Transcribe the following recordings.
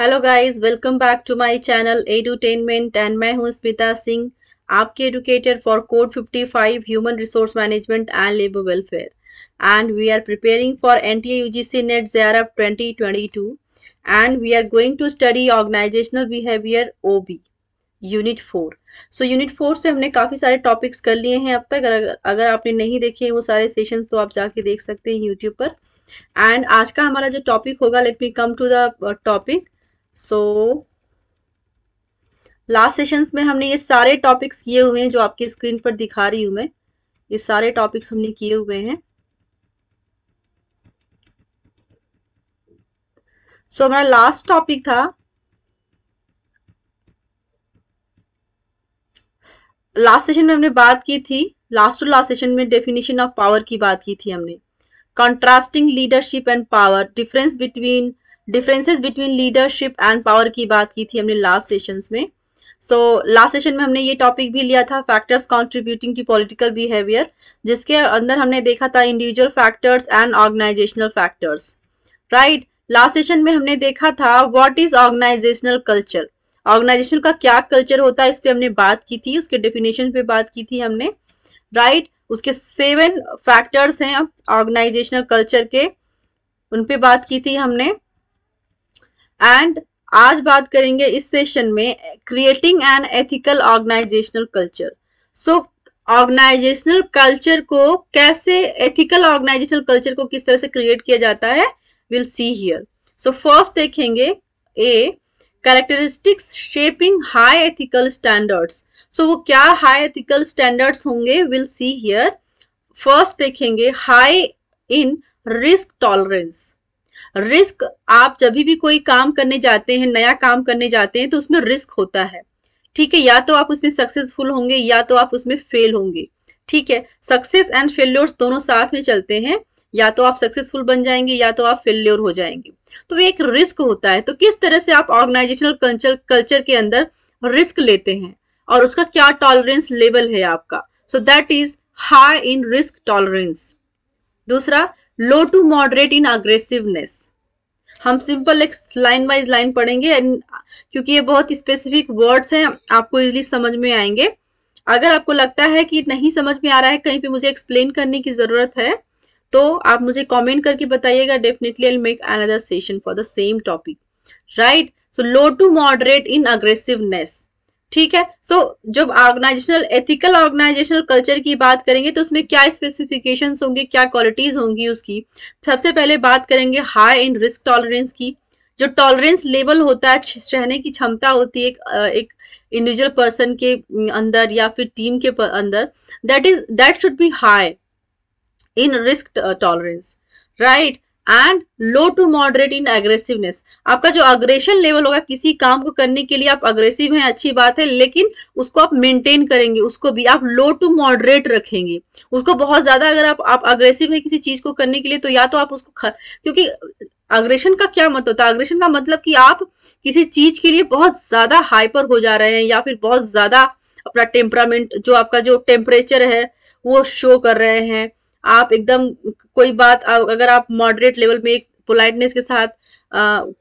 Hello guys, welcome back to my channel edutainment and मैं हूं स्मिता सिंह, आपके educator for code 55 human resource management and labour welfare and we are preparing for NTA UGC NET JRF 2022 and we are going to study organisational behaviour OB unit 4। So unit 4 से हमने काफ़ी सारे topics कर लिए हैं अब तक। अगर आपने नहीं देखे वो सारे सेशंस तो आप जाके देख सकते हैं यूट्यूब पर। एंड आज का हमारा जो टॉपिक होगा, let me come to the topic. So last sessions में हमने ये सारे टॉपिक्स किए हुए हैं जो आपकी स्क्रीन पर दिखा रही हूँ मैं, ये सारे टॉपिक्स हमने किए हुए हैं। सो हमारा लास्ट टॉपिक था, लास्ट सेशन में हमने बात की थी, लास्ट टू लास्ट सेशन में डेफिनेशन ऑफ पावर की बात की थी हमने। Contrasting leadership and power, differences between leadership and power की बात की थी हमने लास्ट सेशंस में। सो लास्ट सेशन में हमने ये टॉपिक भी लिया था, factors contributing to political behaviour, जिसके अंदर हमने देखा था individual factors and organisational factors, right. Last session में हमने देखा था what is organisational culture, organisation का क्या कल्चर होता है इस पर हमने बात की थी, उसके डेफिनेशन पे बात की थी हमने, राइट उसके 7 फैक्टर्स हैं ऑर्गेनाइजेशनल कल्चर के, उन पे बात की थी हमने। एंड आज बात करेंगे इस सेशन में creating an ethical organisational culture. So organisational culture को कैसे, एथिकल ऑर्गेनाइजेशनल कल्चर को किस तरह से क्रिएट किया जाता है, will see here. So first देखेंगे A, characteristics shaping high ethical standards. So वो क्या हाई एथिकल स्टैंडर्ड्स होंगे, विल सी हियर। फर्स्ट देखेंगे high in risk tolerance. Risk, आप जब भी कोई काम करने जाते हैं, नया काम करने जाते हैं तो उसमें रिस्क होता है, ठीक है। या तो आप उसमें सक्सेसफुल होंगे या तो आप उसमें फेल होंगे, ठीक है। सक्सेस एंड फेल्योर दोनों साथ में चलते हैं, या तो आप सक्सेसफुल बन जाएंगे या तो आप फेल्योर हो जाएंगे, तो एक रिस्क होता है। तो किस तरह से आप ऑर्गेनाइजेशनल कल्चर के अंदर रिस्क लेते हैं और उसका क्या टॉलरेंस लेवल है आपका, so that is high in risk tolerance. दूसरा, low to moderate in aggressiveness. हम सिंपल एक लाइन वाइज लाइन पढ़ेंगे एंड क्योंकि ये बहुत स्पेसिफिक वर्ड्स हैं आपको इजीली समझ में आएंगे। अगर आपको लगता है कि नहीं समझ में आ रहा है, कहीं पे मुझे एक्सप्लेन करने की जरूरत है तो आप मुझे कमेंट करके बताइएगा, definitely I will make another session for the same topic, right. So low to moderate in aggressiveness, ठीक है। सो जब ऑर्गेनाइजेशनल एथिकल ऑर्गेनाइजेशनल कल्चर की बात करेंगे तो उसमें क्या स्पेसिफिकेशंस होंगे, क्या क्वालिटीज होंगी उसकी। सबसे पहले बात करेंगे हाई इन रिस्क टॉलरेंस की। जो टॉलरेंस लेवल होता है, सहने की क्षमता होती है एक इंडिविजुअल पर्सन के अंदर या फिर टीम के अंदर, that should be high in risk tolerance, right. And low to moderate in aggressiveness, आपका जो अग्रेशन लेवल होगा, किसी काम को करने के लिए आप अग्रेसिव हैं, अच्छी बात है, लेकिन उसको आप मेंटेन करेंगे, उसको भी आप लो टू मॉडरेट रखेंगे। उसको बहुत ज्यादा अगर आप अग्रेसिव है किसी चीज को करने के लिए तो या तो आप उसको, क्योंकि अग्रेशन का क्या मतलब होता है, अग्रेशन का मतलब कि आप किसी चीज के लिए बहुत ज्यादा हाइपर हो जा रहे हैं या फिर बहुत ज्यादा अपना टेम्परामेंट, जो आपका जो टेम्परेचर है वो शो कर रहे हैं आप एकदम। कोई बात अगर आप मॉडरेट लेवल में एक पोलाइटनेस के साथ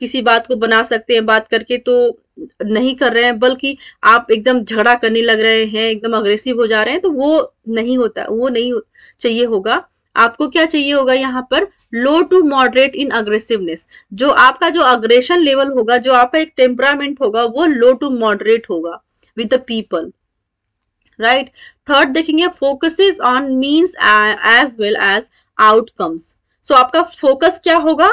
किसी बात को बना सकते हैं बात करके, तो नहीं कर रहे हैं, बल्कि आप एकदम झगड़ा करने लग रहे हैं, एकदम अग्रेसिव हो जा रहे हैं, तो वो नहीं होता, वो नहीं चाहिए होगा। आपको क्या चाहिए होगा यहाँ पर, low to moderate in aggressiveness. जो आपका जो अग्रेशन लेवल होगा, जो आपका एक टेम्परामेंट होगा, वो लो टू मॉडरेट होगा with the people, right. Third देखेंगे focuses on means as well as outcomes. So आपका फोकस क्या होगा,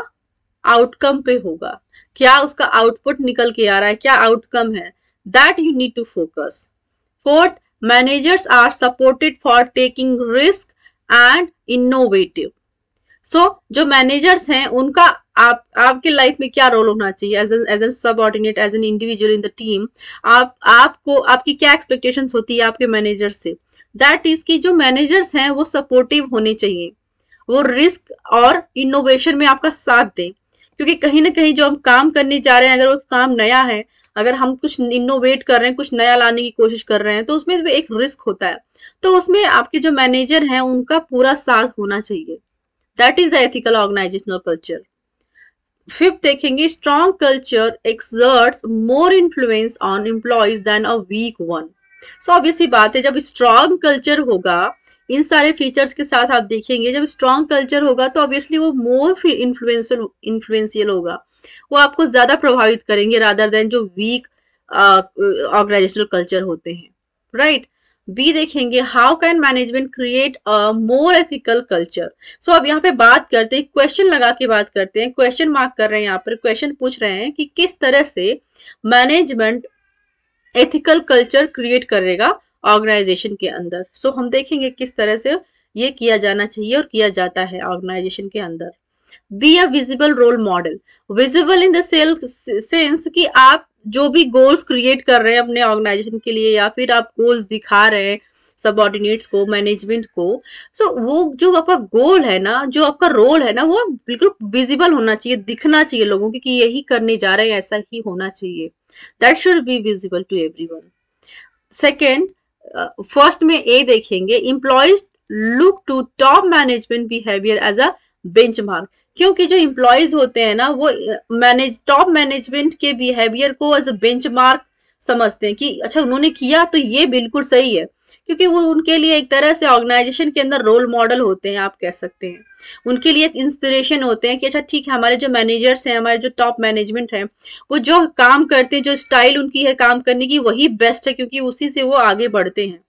आउटकम पे होगा, क्या उसका आउटपुट निकल के आ रहा है, क्या आउटकम है, that you need to focus. Fourth, managers are supported for taking risk and innovative. So जो मैनेजर्स हैं उनका आपके लाइफ में क्या रोल होना चाहिए, as an subordinate, as an individual in the team. आपको आपकी क्या एक्सपेक्टेशंस होती है आपके मैनेजर से, दैट इज कि जो मैनेजर्स हैं वो सपोर्टिव होने चाहिए, वो रिस्क और इनोवेशन में आपका साथ दें, क्योंकि कहीं ना कहीं जो हम काम करने जा रहे हैं, अगर वो काम नया है, अगर हम कुछ इनोवेट कर रहे हैं, कुछ नया लाने की कोशिश कर रहे हैं, तो उसमें एक रिस्क होता है, तो उसमें आपके जो मैनेजर हैं उनका पूरा साथ होना चाहिए, that is the ethical organisational culture. Fifth देखेंगे, strong culture exerts more influence on employees than a weak one. So obviously बात है, जब स्ट्रॉन्ग कल्चर होगा इन सारे फीचर्स के साथ आप देखेंगे, जब स्ट्रॉन्ग कल्चर होगा तो ऑब्वियसली वो मोर इन्फ्लुएंशियल होगा, वो आपको ज्यादा प्रभावित करेंगे रादर देन जो वीक ऑर्गेनाइजेशनल कल्चर होते हैं, राइट। बी देखेंगे, how can management create a more ethical culture. So अब यहाँ पे बात करते हैं, क्वेश्चन लगा के बात करते हैं, क्वेश्चन मार्क कर रहे हैं, यहाँ पर क्वेश्चन पूछ रहे हैं कि किस तरह से मैनेजमेंट एथिकल कल्चर क्रिएट करेगा ऑर्गेनाइजेशन के अंदर। सो हम देखेंगे किस तरह से ये किया जाना चाहिए और किया जाता है ऑर्गेनाइजेशन के अंदर। Be a visible role model, visible in the sense कि आप जो भी गोल्स क्रिएट कर रहे हैं अपने ऑर्गेनाइजेशन के लिए या फिर आप गोल्स दिखा रहे हैं सबऑर्डिनेट्स को, मैनेजमेंट को, सो वो जो आपका गोल है ना, जो आपका रोल है ना, वो बिल्कुल विजिबल होना चाहिए, दिखना चाहिए लोगों की यही करने जा रहे हैं, ऐसा ही होना चाहिए। That should be visible to everyone. Second, first में ए देखेंगे, employees look to top management behaviour as a benchmark, क्योंकि जो एम्प्लॉइज होते हैं ना वो टॉप मैनेजमेंट के बिहेवियर को एज अ बेंचमार्क समझते हैं कि अच्छा उन्होंने किया तो ये बिल्कुल सही है, क्योंकि वो उनके लिए एक तरह से ऑर्गेनाइजेशन के अंदर रोल मॉडल होते हैं, आप कह सकते हैं उनके लिए एक इंस्पिरेशन होते हैं कि अच्छा ठीक है, हमारे जो मैनेजर्स हैं, हमारे जो टॉप मैनेजमेंट है, वो जो काम करते हैं, जो स्टाइल उनकी है काम करने की, वही बेस्ट है, क्योंकि उसी से वो आगे बढ़ते हैं।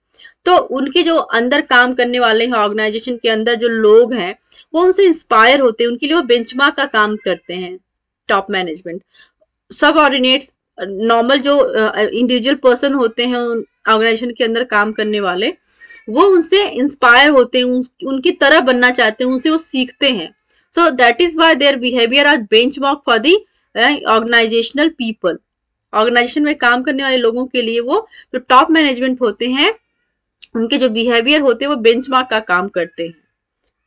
तो उनके जो अंदर काम करने वाले हैं ऑर्गेनाइजेशन के अंदर जो लोग हैं वो उनसे इंस्पायर होते हैं, उनके लिए वो बेंचमार्क का काम करते हैं टॉप मैनेजमेंट। सबऑर्डिनेट्स, नॉर्मल जो इंडिविजुअल पर्सन होते हैं ऑर्गेनाइजेशन के अंदर काम करने वाले, वो उनसे इंस्पायर होते हैं, उनकी तरह बनना चाहते हैं, उनसे वो सीखते हैं। So that is why their behaviour are benchmark for the organisational people. Organisation में काम करने वाले लोगों के लिए वो जो टॉप मैनेजमेंट होते हैं उनके जो बिहेवियर होते हैं वो बेंचमार्क का काम करते हैं,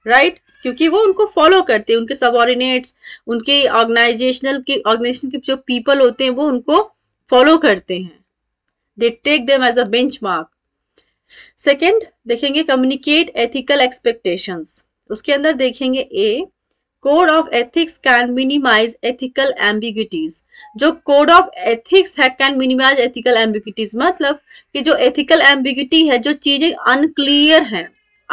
राइट क्योंकि वो उनको फॉलो करते हैं, उनके सबऑर्डिनेट्स, उनके ऑर्गेनाइजेशन के जो पीपल होते हैं वो उनको फॉलो करते हैं। They take them as a benchmark. Second देखेंगे, कम्युनिकेट एथिकल एक्सपेक्टेशंस। उसके अंदर देखेंगे A, code of ethics can minimise ethical ambiguities. जो कोड ऑफ एथिक्स है कैन मिनिमाइज एथिकल एम्बिग्यूटीज, मतलब कि जो एथिकल एम्बिग्यूटी है, जो चीजें अनक्लियर हैं,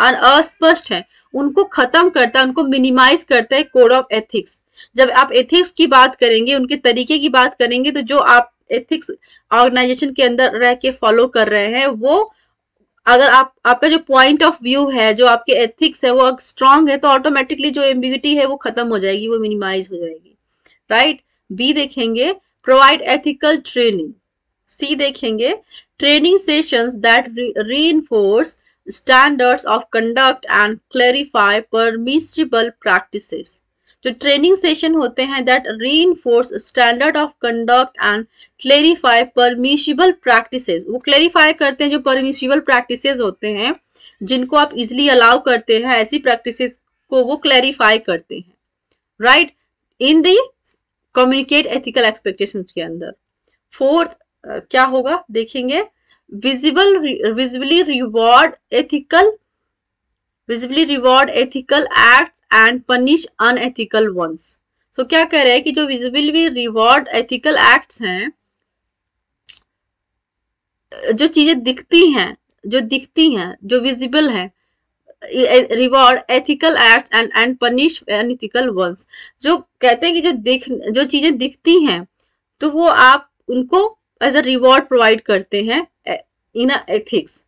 अस्पष्ट हैं, उनको खत्म करता है, उनको मिनिमाइज करता है कोड ऑफ एथिक्स। जब आप एथिक्स की बात करेंगे, उनके तरीके की बात करेंगे, तो जो आप एथिक्स ऑर्गेनाइजेशन के अंदर रह के फॉलो कर रहे हैं, वो अगर आपका जो पॉइंट ऑफ व्यू है, जो आपके एथिक्स है वो स्ट्रांग है, तो ऑटोमेटिकली जो एम्बिग्यूटी है वो खत्म हो जाएगी, वो मिनिमाइज हो जाएगी, राइट। बी देखेंगे, प्रोवाइड एथिकल ट्रेनिंग। सी देखेंगे, training sessions that reinforce standards of conduct and clarify permissible practices. जो ट्रेनिंग सेशन होते हैं that reinforce standard of conduct and clarify permissible practices, वो क्लैरिफाई करते हैं जो परमिसिबल प्रैक्टिसेस होते हैं, जिनको आप इजिली अलाउ करते हैं, ऐसी प्रैक्टिसेस को वो क्लैरिफाई करते हैं, right, in the communicate ethical expectations के अंदर। फोर्थ क्या होगा देखेंगे, visibly reward ethical acts and punish unethical ones. So क्या कह रहे हैं कि जो विजिबली रिवॉर्ड एथिकल एक्ट्स हैं, जो चीजें दिखती हैं जो विजिबल हैं, reward ethical acts and punish unethical ones. जो कहते हैं कि जो चीजें दिखती हैं तो वो आप उनको एज अ रिवॉर्ड प्रोवाइड करते हैं in ethics,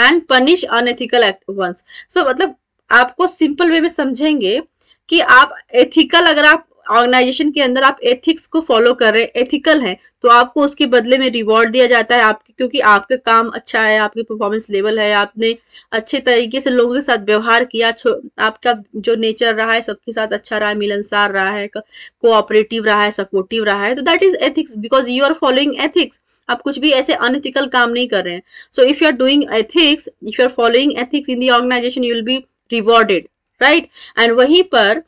and punish unethical act ones. So मतलब आपको सिंपल वे में समझेंगे कि आप एथिकल, अगर आप ऑर्गेनाइजेशन के अंदर आप एथिक्स को फॉलो कर रहे हैं, एथिकल है, तो आपको उसके बदले में रिवॉर्ड दिया जाता है, आपके क्योंकि आपका काम अच्छा है, आपकी परफॉर्मेंस लेवल है, आपने अच्छे तरीके से लोगों के साथ व्यवहार किया, आपका जो नेचर रहा है सबके साथ अच्छा रहा है, मिलनसार रहा है, कोऑपरेटिव रहा है, सपोर्टिव रहा है, तो that is ethics because you are following ethics. आप कुछ भी ऐसे अनएथिकल काम नहीं कर रहे हैं। So if you are doing ethics, if you are following ethics in the organisation, you will be rewarded, right. And वहीं पर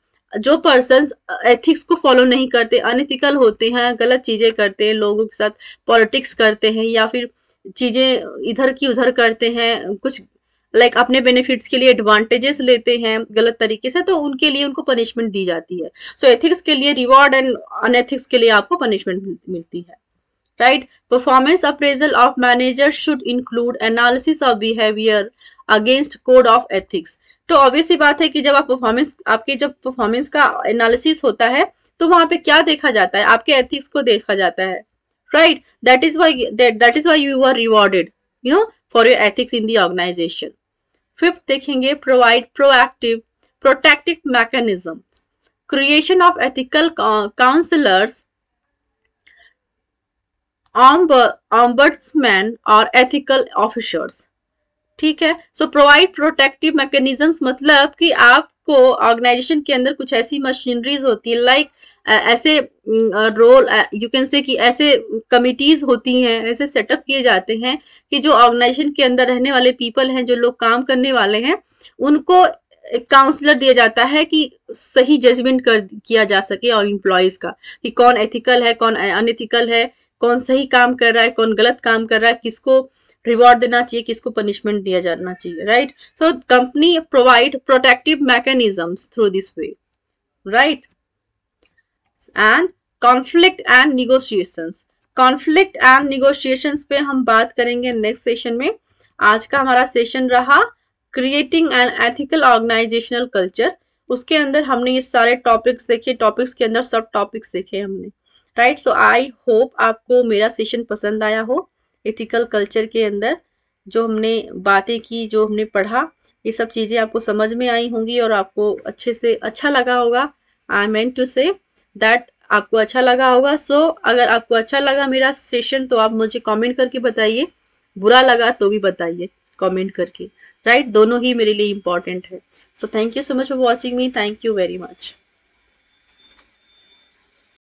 जो पर्संस एथिक्स को फॉलो नहीं करते, अनएथिकल होते हैं, गलत चीजें करते हैं, लोगों के साथ पॉलिटिक्स करते हैं या फिर चीजें इधर की उधर करते हैं, कुछ लाइक अपने बेनिफिट्स के लिए एडवांटेजेस लेते हैं गलत तरीके से, तो उनके लिए उनको पनिशमेंट दी जाती है। सो एथिक्स के लिए रिवॉर्ड एंड अनएथिक्स के लिए आपको पनिशमेंट मिलती है। Right, performance appraisal of manager should include analysis of behaviour against code of ethics. तो ऑब्वियसली बात है कि जब आप परफॉर्मेंस, आपके जब परफॉर्मेंस का एनालिसिस होता है तो वहां पे क्या देखा जाता है, आपके एथिक्स को देखा जाता है। Right, that is why you are rewarded for your ethics in the organisation. Fifth देखेंगे provide proactive protective mechanism. Creation of ethical counsellors, ombudsman और एथिकल ऑफिसर्स। ठीक है, सो प्रोवाइड प्रोटेक्टिव मैकेनिज्म्स मतलब कि आपको ऑर्गेनाइजेशन के अंदर कुछ ऐसी मशीनरीज होती है, लाइक ऐसे रोल यू कैन से कि ऐसे कमिटीज होती हैं, ऐसे सेटअप किए जाते हैं कि जो ऑर्गेनाइजेशन के अंदर रहने वाले पीपल हैं, जो लोग काम करने वाले हैं, उनको काउंसलर दिया जाता है कि सही जजमेंट किया जा सके और इम्प्लॉयज का कि कौन एथिकल है, कौन अनएथिकल है, कौन सही काम कर रहा है, कौन गलत काम कर रहा है, किसको रिवॉर्ड देना चाहिए, किसको पनिशमेंट दिया जाना चाहिए। Right, so company provide protective mechanisms through this way. Right, and conflict and negotiations. Conflict and negotiations पे हम बात करेंगे नेक्स्ट सेशन में। आज का हमारा सेशन रहा creating an ethical organisational culture. उसके अंदर हमने ये सारे टॉपिक्स देखे, टॉपिक्स के अंदर सब टॉपिक्स देखे हमने। राइट, सो आई होप आपको मेरा सेशन पसंद आया हो। एथिकल कल्चर के अंदर जो हमने बातें की, जो हमने पढ़ा, ये सब चीज़ें आपको समझ में आई होंगी और आपको अच्छे से अच्छा लगा होगा। I mean to say that आपको अच्छा लगा होगा। सो अगर आपको अच्छा लगा मेरा सेशन तो आप मुझे कमेंट करके बताइए, बुरा लगा तो भी बताइए कमेंट करके। राइट, दोनों ही मेरे लिए इम्पॉर्टेंट है। So thank you so much for watching me, thank you very much.